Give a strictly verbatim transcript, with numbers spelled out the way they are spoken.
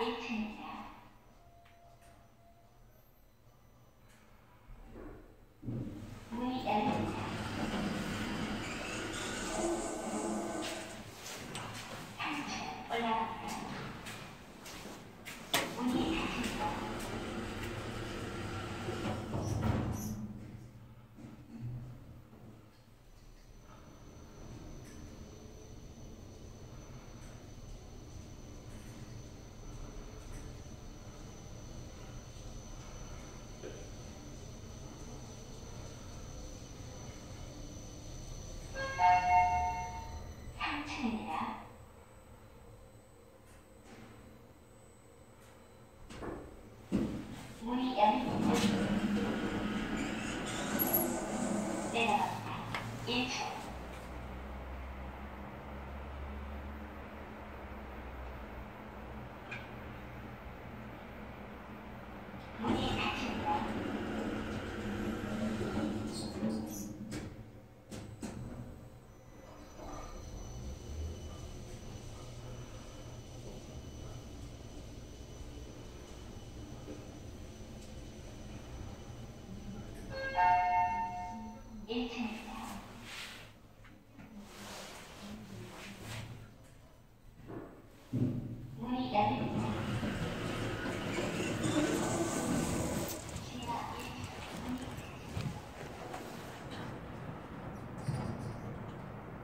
eighteen.